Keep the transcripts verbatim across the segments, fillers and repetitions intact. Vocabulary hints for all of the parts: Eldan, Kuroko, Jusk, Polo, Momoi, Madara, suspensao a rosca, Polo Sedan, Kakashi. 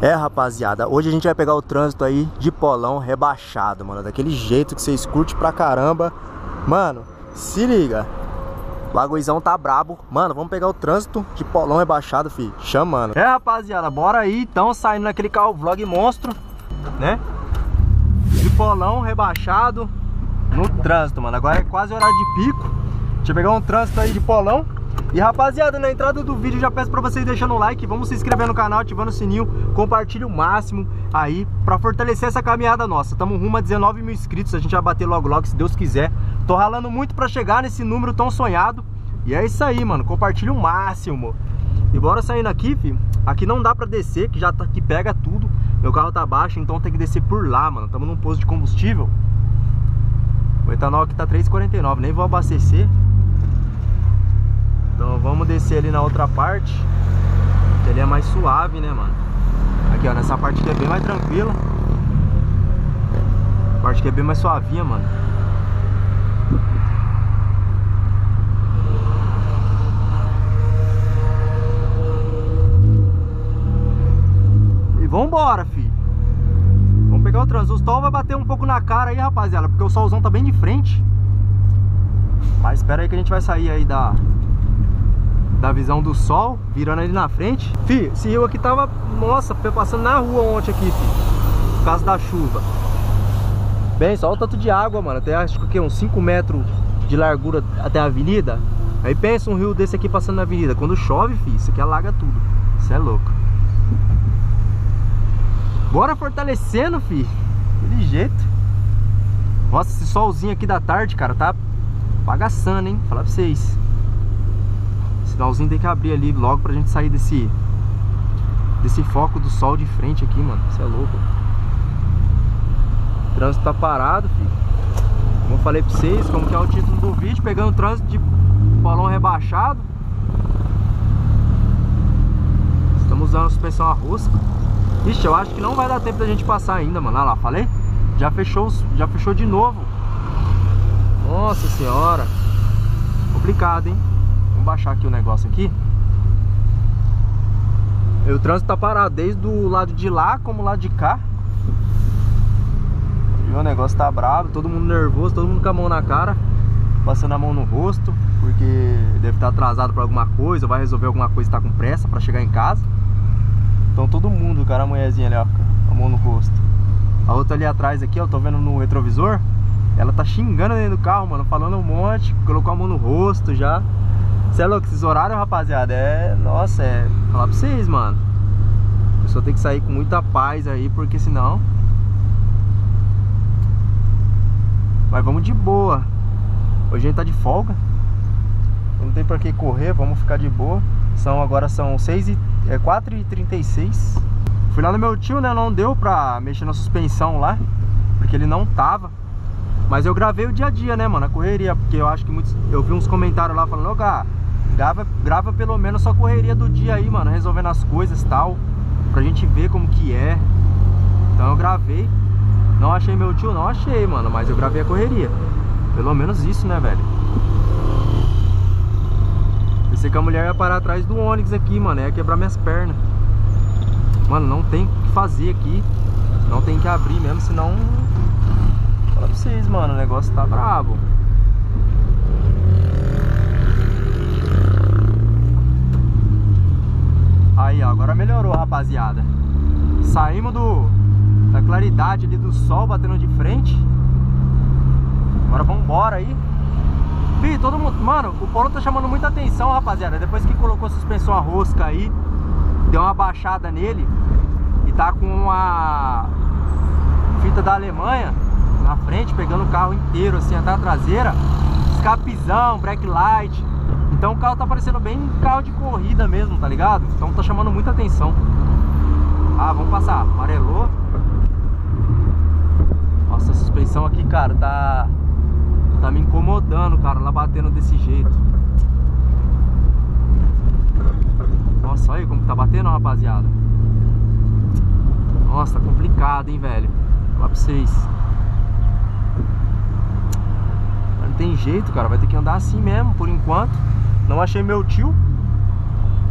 É, rapaziada, hoje a gente vai pegar o trânsito aí de Polão rebaixado, mano. Daquele jeito que vocês curtem pra caramba. Mano, se liga. O bagulhozão tá brabo. Mano, vamos pegar o trânsito de Polão rebaixado, fi. Chamando. É, rapaziada, bora aí. Então, saindo naquele carro vlog monstro, né? De Polão rebaixado no trânsito, mano. Agora é quase horário de pico. Deixa eu pegar um trânsito aí de Polão. E rapaziada, na entrada do vídeo já peço pra vocês deixando o like, vamos se inscrever no canal, ativando o sininho, compartilha o máximo aí pra fortalecer essa caminhada nossa. Tamo rumo a dezenove mil inscritos, a gente vai bater logo logo, se Deus quiser. Tô ralando muito pra chegar nesse número tão sonhado. E é isso aí, mano, compartilha o máximo. E bora saindo aqui, filho. Aqui não dá pra descer, que já tá, que pega tudo. Meu carro tá baixo, então tem que descer por lá, mano. Tamo num posto de combustível. O etanol aqui tá três reais e quarenta e nove centavos, nem vou abastecer. Então vamos descer ali na outra parte, que ali é mais suave, né, mano? Aqui, ó, nessa parte aqui é bem mais tranquila. A parte que é bem mais suavinha, mano. E vambora, fi. Vamos pegar o trânsito. O sol vai bater um pouco na cara aí, rapaziada, porque o solzão tá bem de frente. Mas espera aí que a gente vai sair aí da... da visão do sol, virando ali na frente. Fih, esse rio aqui tava, nossa, passando na rua ontem aqui, fi, por causa da chuva. Bem, só o tanto de água, mano. Até acho que uns cinco metros de largura até a avenida. Aí pensa um rio desse aqui passando na avenida. Quando chove, fi, isso aqui alaga tudo. Isso é louco. Bora fortalecendo, fi. De jeito. Nossa, esse solzinho aqui da tarde, cara, tá bagaçando, hein? Vou falar pra vocês. Sinalzinho tem que abrir ali logo pra gente sair desse desse foco do sol de frente aqui, mano. Isso é louco. O trânsito tá parado, filho. Como eu falei pra vocês, como que é o título do vídeo, pegando o trânsito de Polão rebaixado. Estamos usando a suspensão a rosca. Ixi, eu acho que não vai dar tempo da gente passar ainda, mano. Olha lá, falei? Já fechou, já fechou de novo. Nossa senhora. Complicado, hein? Baixar aqui o negócio aqui. E o trânsito tá parado desde o lado de lá como o lado de cá. E o negócio tá bravo, todo mundo nervoso, todo mundo com a mão na cara, passando a mão no rosto, porque deve estar atrasado pra alguma coisa, vai resolver alguma coisa e tá com pressa pra chegar em casa. Então todo mundo, cara, a mulherzinha ali, ó, a mão no rosto. A outra ali atrás aqui, ó, tô vendo no retrovisor, ela tá xingando dentro do carro, mano, falando um monte, colocou a mão no rosto já. Você é louco, esses horários, rapaziada, é... Nossa, é... Falar pra vocês, mano. A pessoa tem que sair com muita paz aí, porque senão... Mas vamos de boa. Hoje a gente tá de folga. Não tem pra que correr, vamos ficar de boa. São, agora são seis e... É quatro e trinta e seis. Fui lá no meu tio, né, não deu pra mexer na suspensão lá, porque ele não tava. Mas eu gravei o dia a dia, né, mano, a correria. Porque eu acho que muitos... Eu vi uns comentários lá falando, ô, Gá, Grava, grava pelo menos só correria do dia aí, mano, resolvendo as coisas e tal, pra gente ver como que é. Então eu gravei. Não achei meu tio, não achei, mano, mas eu gravei a correria. Pelo menos isso, né, velho. Pensei que a mulher ia parar atrás do Onix aqui, mano, ia quebrar minhas pernas. Mano, não tem o que fazer aqui. Não tem que abrir mesmo, senão... Fala pra vocês, mano, o negócio tá brabo. Aí, ó, agora melhorou, rapaziada. Saímos do, da claridade ali do sol batendo de frente. Agora vambora aí. Fih, todo mundo... Mano, o Polo tá chamando muita atenção, rapaziada. Depois que colocou a suspensão a rosca aí, deu uma baixada nele e tá com uma fita da Alemanha na frente, pegando o carro inteiro, assim, até a traseira. Escapizão, backlight. Então o carro tá parecendo bem carro de corrida mesmo, tá ligado? Então tá chamando muita atenção. Ah, vamos passar. Amarelou. Nossa, a suspensão aqui, cara, tá... Tá me incomodando, cara, lá batendo desse jeito. Nossa, olha aí como tá batendo, rapaziada. Nossa, tá complicado, hein, velho. Vou falar pra vocês. Não tem jeito, cara, vai ter que andar assim mesmo, por enquanto. Não achei meu tio.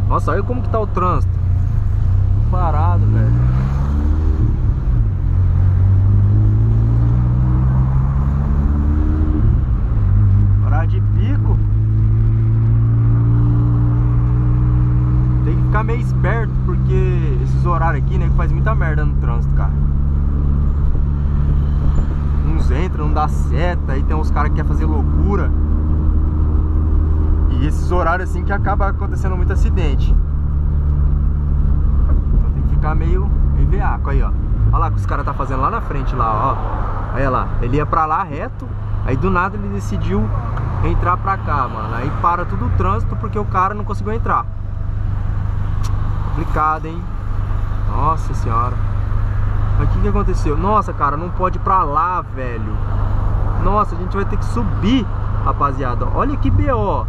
Nossa, olha como que tá o trânsito. Parado, velho. esperto, porque esses horários aqui, né, que faz muita merda no trânsito, cara. Uns entram, não dá seta, aí tem uns caras que querem fazer loucura. E esses horários assim que acaba acontecendo muito acidente. Então tem que ficar meio, meio veaco aí, ó. Olha lá o que os caras tá fazendo lá na frente, lá, ó. Olha lá, ele ia pra lá reto, aí do nada ele decidiu entrar pra cá, mano. Aí para tudo o trânsito porque o cara não conseguiu entrar. Complicado, hein? Nossa senhora. Mas o que que aconteceu? Nossa, cara, não pode ir pra lá, velho. Nossa, a gente vai ter que subir, rapaziada. Olha que B O.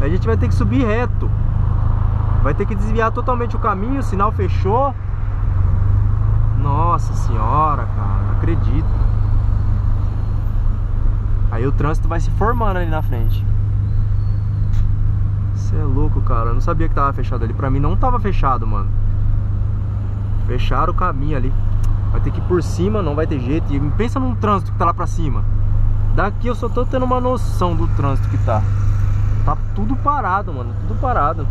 A gente vai ter que subir reto. Vai ter que desviar totalmente o caminho, o sinal fechou. Nossa senhora, cara, não acredito. Aí o trânsito vai se formando ali na frente. Você é louco, cara. Eu não sabia que tava fechado ali. Pra mim não tava fechado, mano. Fecharam o caminho ali. Vai ter que ir por cima, não vai ter jeito. E pensa num trânsito que tá lá pra cima. Daqui eu só tô tendo uma noção do trânsito que tá. Tá tudo parado, mano. Tudo parado.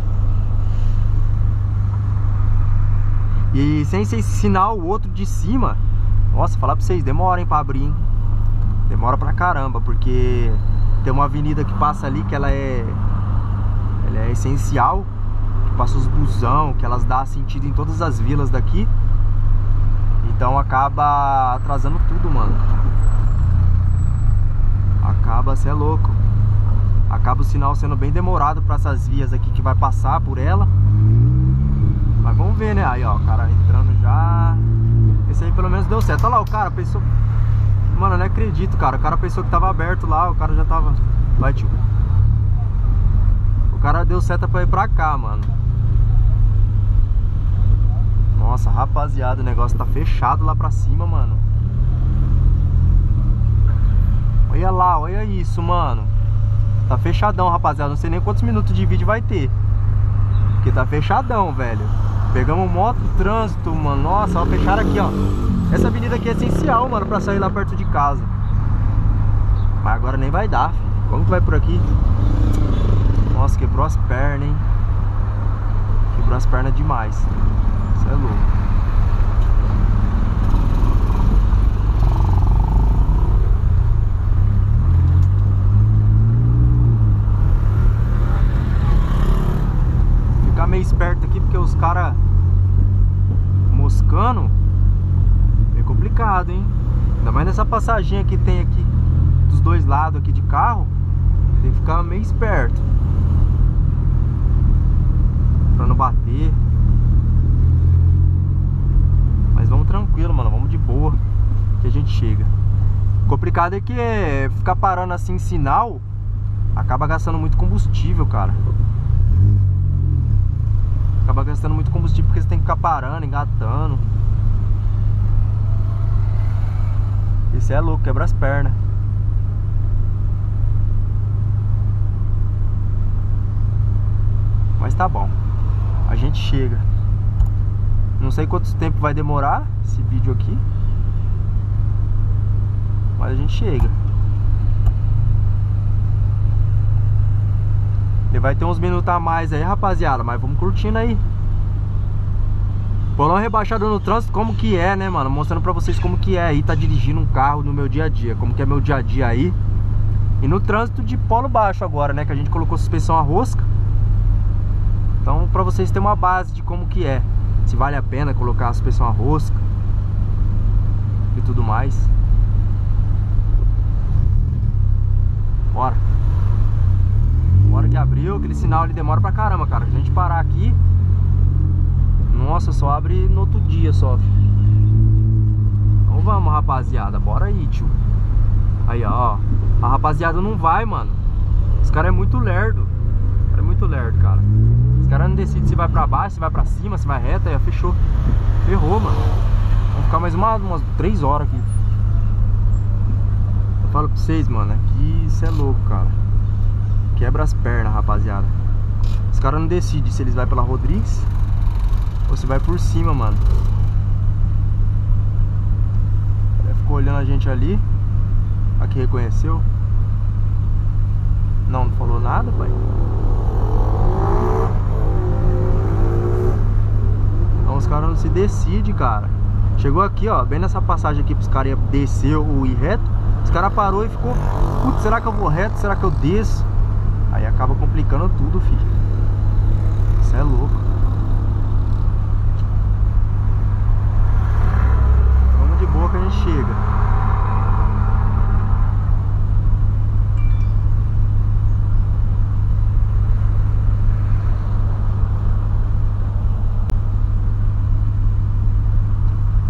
E sem esse sinal, o outro de cima. Nossa, falar pra vocês, demora, hein, pra abrir, hein. Demora pra caramba, porque tem uma avenida que passa ali que ela é, ela é essencial, que passa os busão, que elas dá sentido em todas as vilas daqui. Então acaba atrasando tudo, mano. Acaba, cê é louco. Acaba o sinal sendo bem demorado pra essas vias aqui que vai passar por ela. Mas vamos ver, né? Aí, ó, o cara entrando já. Esse aí pelo menos deu certo. Olha lá, o cara pensou... Mano, eu não acredito, cara. O cara pensou que tava aberto lá, o cara já tava... Vai, tio. O cara deu seta pra ir pra cá, mano. Nossa, rapaziada, o negócio tá fechado lá pra cima, mano. Olha lá, olha isso, mano. Tá fechadão, rapaziada. Não sei nem quantos minutos de vídeo vai ter, porque tá fechadão, velho. Pegamos moto, trânsito, mano. Nossa, ó, fecharam aqui, ó. Essa avenida aqui é essencial, mano, pra sair lá perto de casa. Mas agora nem vai dar, filho. Como que vai por aqui? Nossa, quebrou as pernas, hein. Quebrou as pernas demais. Isso é louco. Vou ficar meio esperto aqui, porque os caras moscando. Complicado, hein? Ainda mais nessa passaginha que tem aqui dos dois lados aqui de carro. Tem que ficar meio esperto pra não bater. Mas vamos tranquilo, mano. Vamos de boa que a gente chega. O complicado é que é ficar parando assim em sinal acaba gastando muito combustível, cara. Acaba gastando muito combustível porque você tem que ficar parando, engatando. Esse é louco, quebra as pernas. Mas tá bom, a gente chega. Não sei quanto tempo vai demorar esse vídeo aqui, mas a gente chega. Ele vai ter uns minutos a mais aí, rapaziada, mas vamos curtindo aí. Polão rebaixado no trânsito, como que é, né, mano? Mostrando pra vocês como que é aí, tá dirigindo um carro no meu dia a dia. Como que é meu dia a dia aí. E no trânsito de polo baixo agora, né? Que a gente colocou suspensão a rosca. Então, pra vocês terem uma base de como que é. Se vale a pena colocar a suspensão a rosca e tudo mais. Bora. Bora que abriu, aquele sinal ali demora pra caramba, cara. A gente parar aqui... Nossa, só abre no outro dia só. Então vamos, rapaziada. Bora aí, tio. Aí, ó. A rapaziada não vai, mano. Esse cara é muito lerdo. Esse cara é muito lerdo, cara. Esse cara não decide se vai pra baixo, se vai pra cima, se vai reto. Aí, ó, fechou. Ferrou, mano. Vamos ficar mais uma, umas três horas aqui. Eu falo pra vocês, mano. Aqui isso é louco, cara. Quebra as pernas, rapaziada. Esse cara não decide se eles vão pela Rodrigues. Você vai por cima, mano. Ele ficou olhando a gente ali. Aqui reconheceu. Não, não falou nada, pai. Então os caras não se decidem, cara. Chegou aqui, ó, bem nessa passagem aqui pros caras descer ou ir reto. Os caras parou e ficou, putz, será que eu vou reto? Será que eu desço? Aí acaba complicando tudo, filho. Isso é louco. Vamos de boa que a gente chega.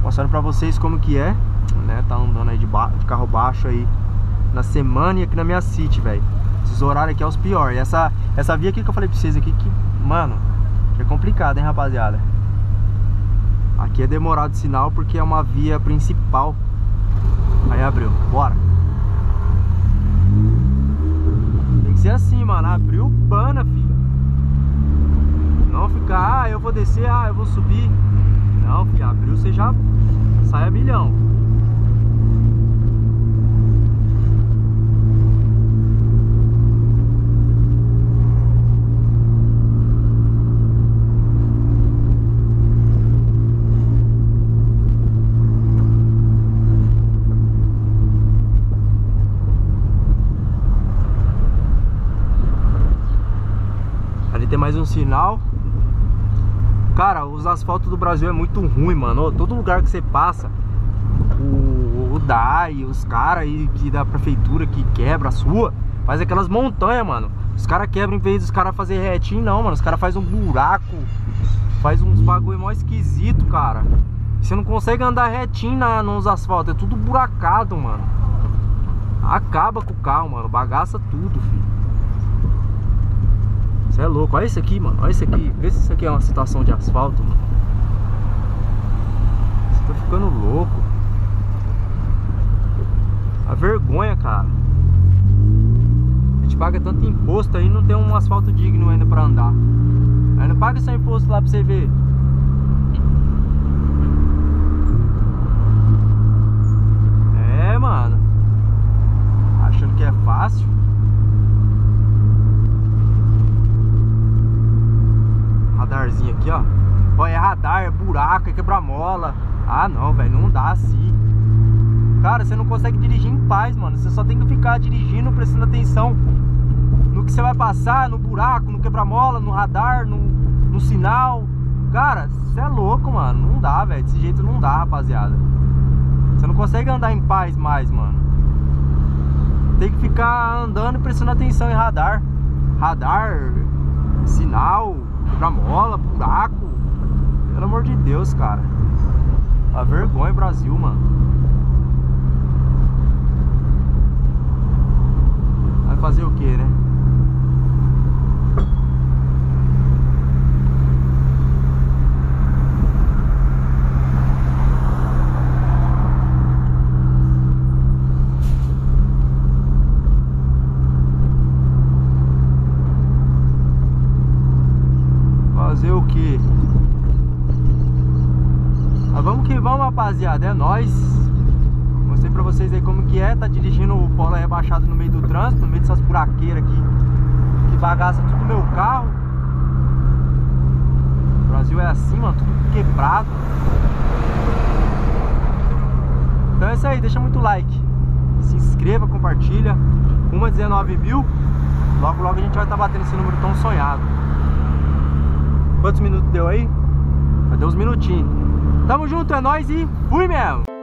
Mostrando pra vocês como que é, né? Tá andando aí de, ba de carro baixo aí na semana e aqui na minha city, velho. Esses horários aqui é os piores. Essa, essa via aqui que eu falei pra vocês aqui, que, mano, que é complicado, hein, rapaziada. Aqui é demorado o sinal porque é uma via principal. Aí abriu, bora. Tem que ser assim, mano. Abriu, pana, filho. Não ficar, ah, eu vou descer, ah, eu vou subir. Não, filho, abriu, você já sai a milhão. Ali tem mais um sinal. Cara, os asfaltos do Brasil é muito ruim, mano. Todo lugar que você passa, o, o D A I, os caras aí que da prefeitura que quebra a sua, faz aquelas montanhas, mano. Os caras quebram, em vez dos caras fazer retinho, não, mano. Os caras fazem um buraco, faz uns bagulho mó esquisito, cara. Você não consegue andar retinho na, nos asfaltos, é tudo buracado, mano. Acaba com o carro, mano. Bagaça tudo, filho. Você é louco, olha isso aqui, mano, olha isso aqui. Vê se isso aqui é uma situação de asfalto, mano. Você tá ficando louco. A vergonha, cara. A gente paga tanto imposto aí, não tem um asfalto digno ainda pra andar. Aí não paga seu imposto lá pra você ver. É, mano. Achando que é fácil. Radarzinho aqui, ó. Ó, é radar, é buraco, é quebra-mola. Ah, não, velho, não dá assim. Cara, você não consegue dirigir em paz, mano. Você só tem que ficar dirigindo, prestando atenção no que você vai passar, no buraco, no quebra-mola, no radar, no, no sinal. Cara, você é louco, mano. Não dá, velho, desse jeito não dá, rapaziada. Você não consegue andar em paz mais, mano. Tem que ficar andando e prestando atenção em radar. Radar, sinal, quebra-mola, buraco. Pelo amor de Deus, cara. A vergonha, Brasil, mano. Vai fazer o que, né? O que? Mas vamos que vamos, rapaziada, é nóis. Mostrei pra vocês aí como que é. Tá dirigindo o Polo rebaixado no meio do trânsito, no meio dessas buraqueiras aqui, que bagaça tudo meu carro. O Brasil é assim, mano, tudo quebrado. Então é isso aí, deixa muito like, se inscreva, compartilha. Uma dezenove mil. Logo, logo a gente vai estar batendo esse número tão sonhado. Quantos minutos deu aí? Deu uns minutinhos. Tamo junto, é nóis e fui mesmo!